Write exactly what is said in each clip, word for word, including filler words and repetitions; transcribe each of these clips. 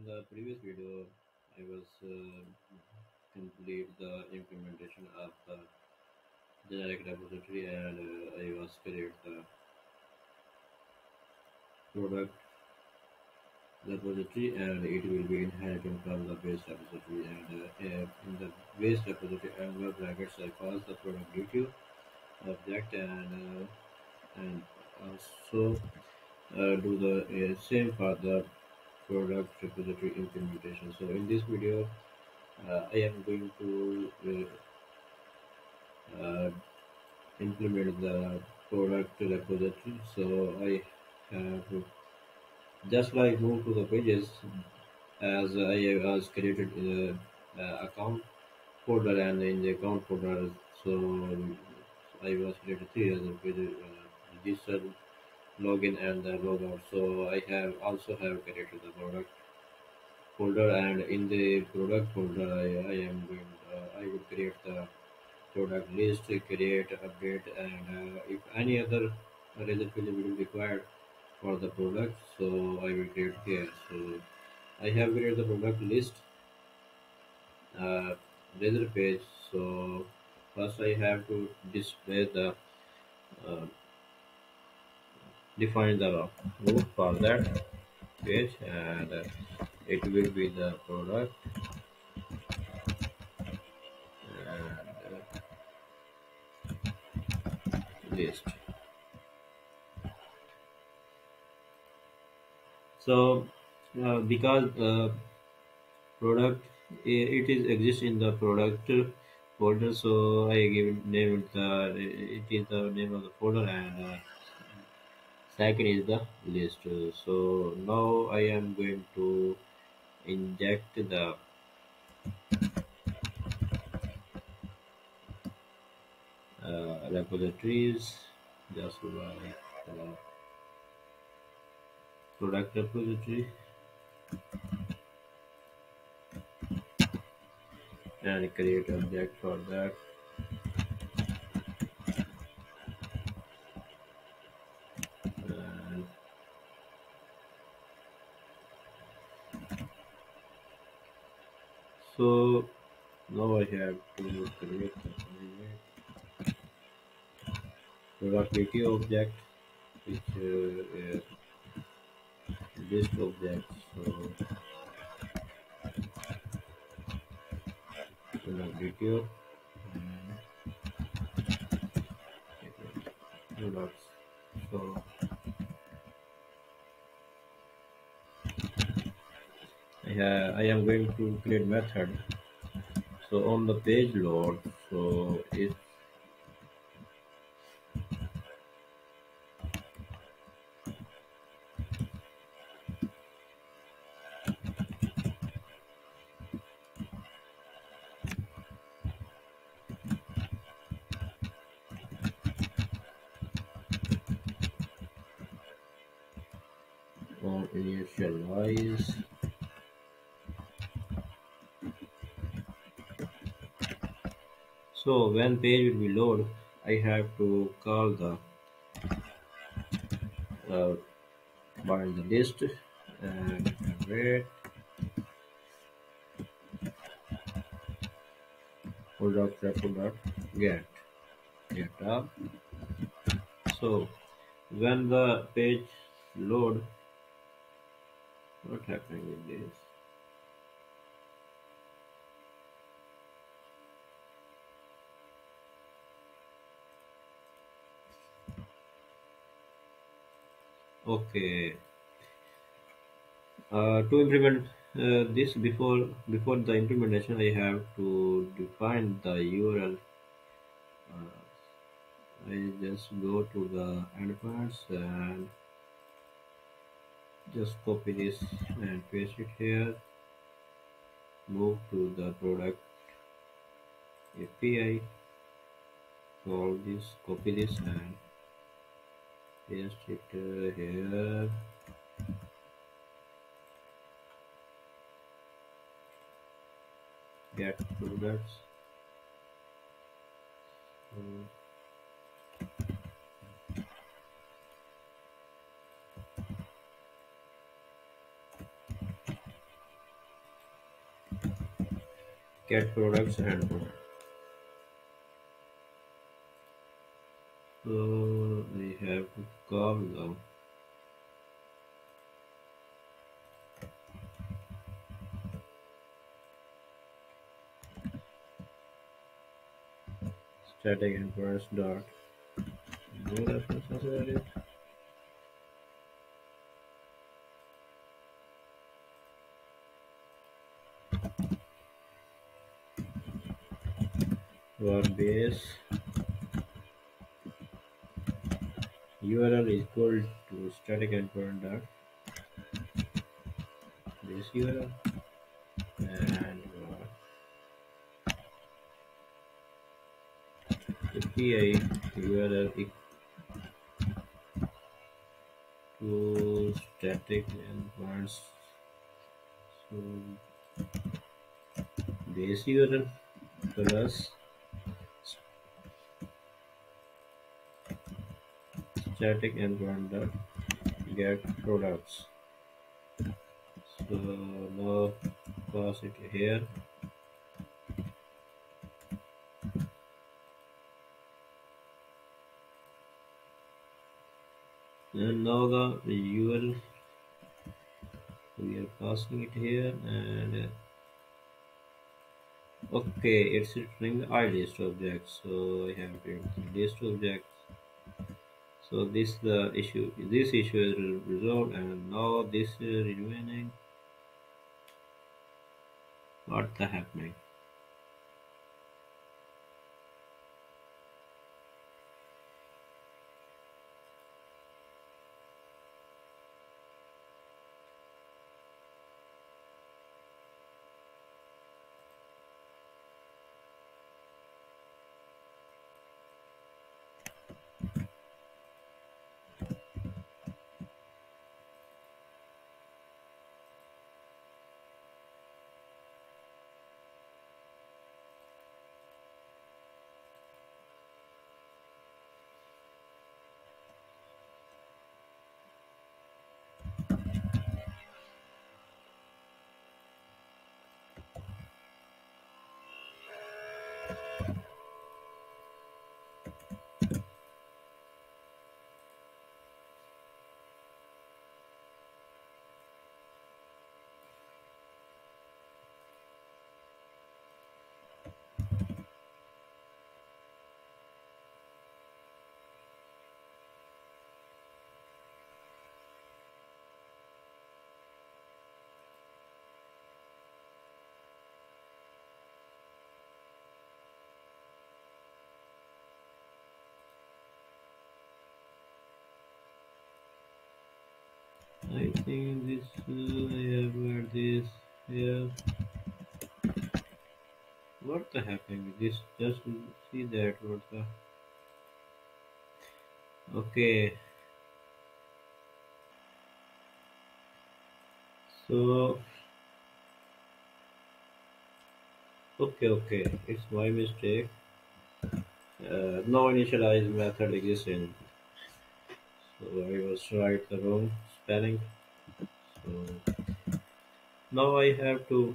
In the previous video, I was uh, complete the implementation of the generic repository, and uh, I was create the product repository, and it will be inherited from the base repository. And uh, in the base repository, angular brackets, I pass the product D T O object, and uh, and also uh, do the uh, same for the product repository implementation. So in this video, uh, I am going to uh, uh, implement the product repository. So I have just like move to the pages, as I was created in the uh, account folder, and in the account folder, so I was created three as a register, login, and the logout. So I have also have created the product folder, and in the product folder, I, I am going. Uh, I will create the product list, create, update, and uh, if any other Razor page will be required for the product, so I will create here. So I have created the product list, uh, Razor page. So first I have to display the. Uh, define the row for that page, and uh, it will be the product, and uh, list. So uh, because uh, product it is exists in the product folder, so I give it name it the it is the name of the folder, and uh, second is the list. So now I am going to inject the uh, repositories just by the product repository, and create object for that. So now I have to create the product D T O object, which is uh, list object. So product D T O products. So Uh, I am going to create method. So on the page load, so if on initialize. So when page will be loaded, I have to call the uh, bind the list and wait product get get up. So when the page load, what happening with this? Okay, uh, to implement uh, this, before before the implementation, I have to define the U R L. uh, I just go to the endpoints and just copy this and paste it here, move to the product A P I, call this, copy this and paste it uh, here. Get products. Um, get products and product. So we have to call the static and products dot. No reference necessary. Our base U R L is equal to static and product dot base U R L and our A P I U R L equal to static and products so base U R L plus static and product get products. So now pass it here. And now the U R L we are passing it here and okay, it's returning I list object. So I have to list objects. So this the issue. This issue is resolved, and now this is remaining. What the happening? I think this uh, I have got this here. What the happened with this? Just see that what the okay. So okay okay it's my mistake. Uh, no initialize method exists in so I was right the wrong. So now I have to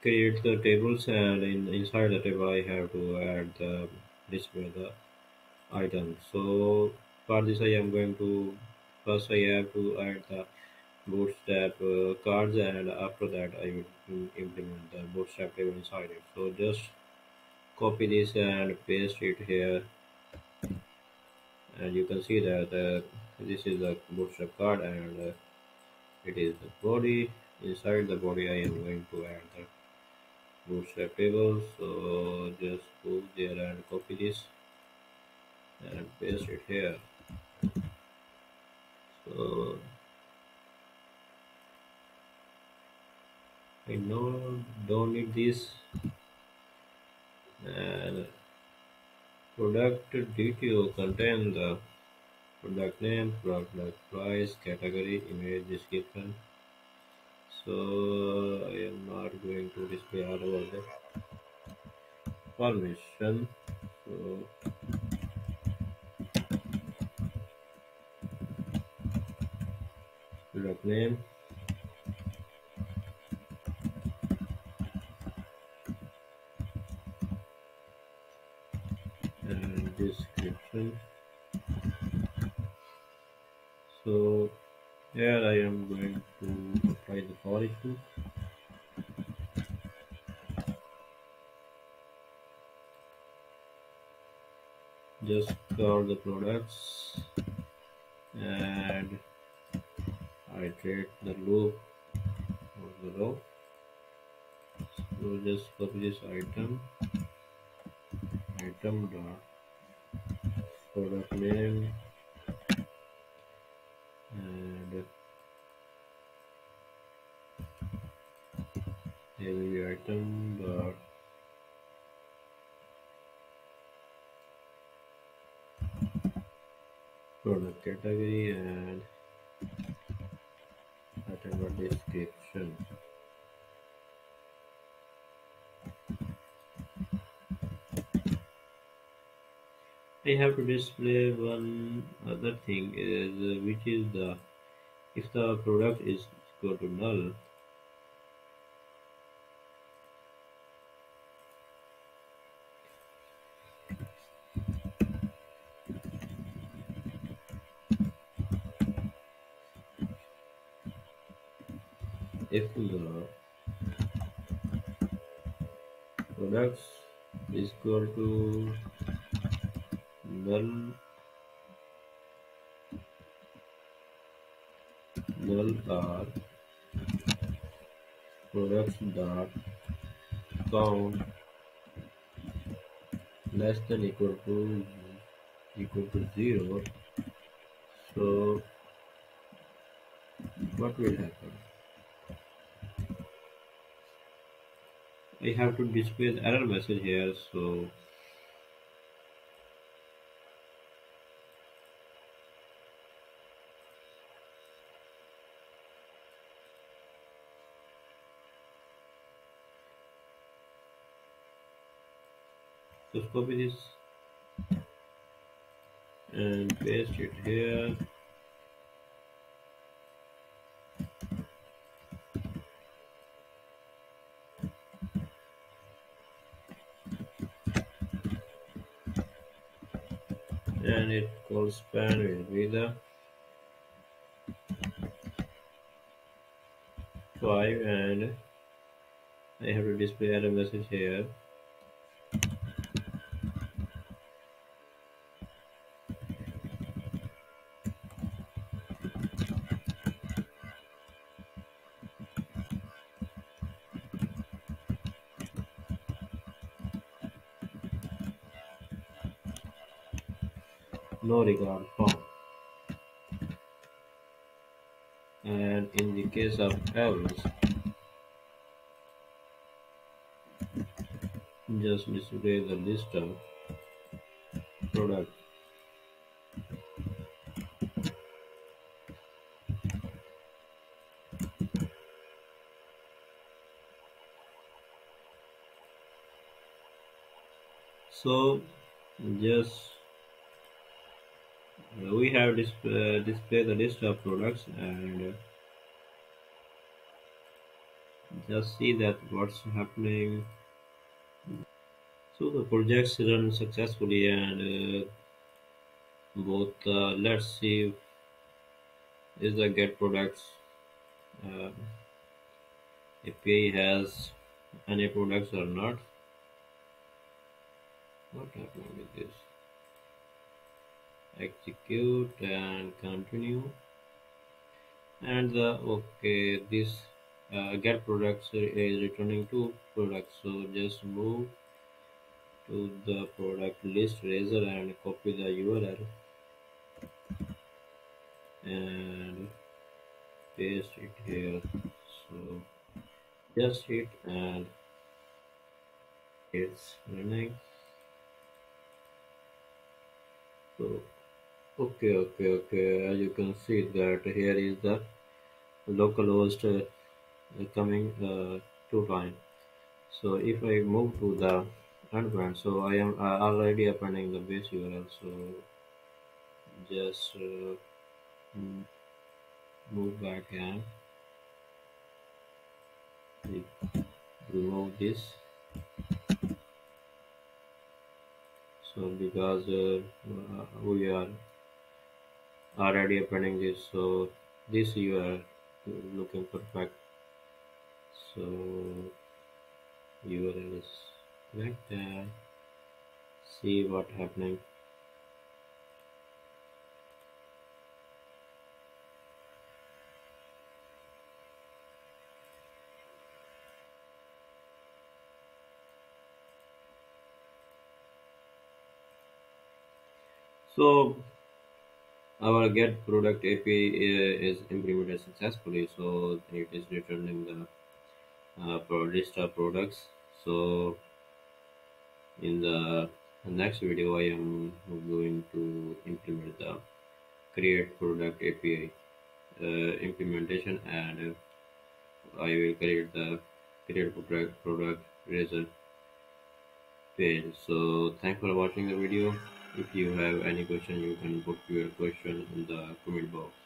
create the tables and in, inside the table I have to add the display the item. So for this I am going to first I have to add the bootstrap uh, cards and after that I will implement the bootstrap table inside it. So just copy this and paste it here and you can see that uh, this is the bootstrap card and uh, it is the body. Inside the body I am going to add the bootstrap table, so just go there and copy this and paste it here. So I know don't need this and product D T O contains the product name, product price, category, image, description. So I am not going to display all over the permission. So product name, Here I am going to apply the foreach loop. Just cover the products and iterate the loop or the row. So just copy this item, item dot product name and every item dot product category and item dot description. I have to display one other thing, is which is the if the product is equal to null, if the product is equal to null null are products dot count less than equal to equal to zero. So what will happen? I have to display an error message here. So just copy this and paste it here. And it calls span will be the five, and I have to display error message here. No regard form, and in the case of else, just display the list of products. So just we have display, display the list of products and just see that what's happening. So the projects run successfully, and uh, both uh, let's see is the get products uh, A P I has any products or not. What happened with this? Execute and continue, and the okay this uh, get products is returning two products. So just move to the product list razor and copy the U R L and paste it here. So just hit and it's running. So okay okay okay as you can see that here is the localhost uh, coming uh, to time. So if I move to the unbrand, so I am uh, already appending the base U R L. So just uh, move back and remove this, so because uh, we are already appending this, so this you are looking for fact. So U R L is like that. See what happening. So our get product A P I is implemented successfully. So it is returning the uh, list of products. So in the next video, I am going to implement the create product A P I uh, implementation, and I will create the create product product razor page. So thanks for watching the video. If you have any question, you can put your question in the comment box.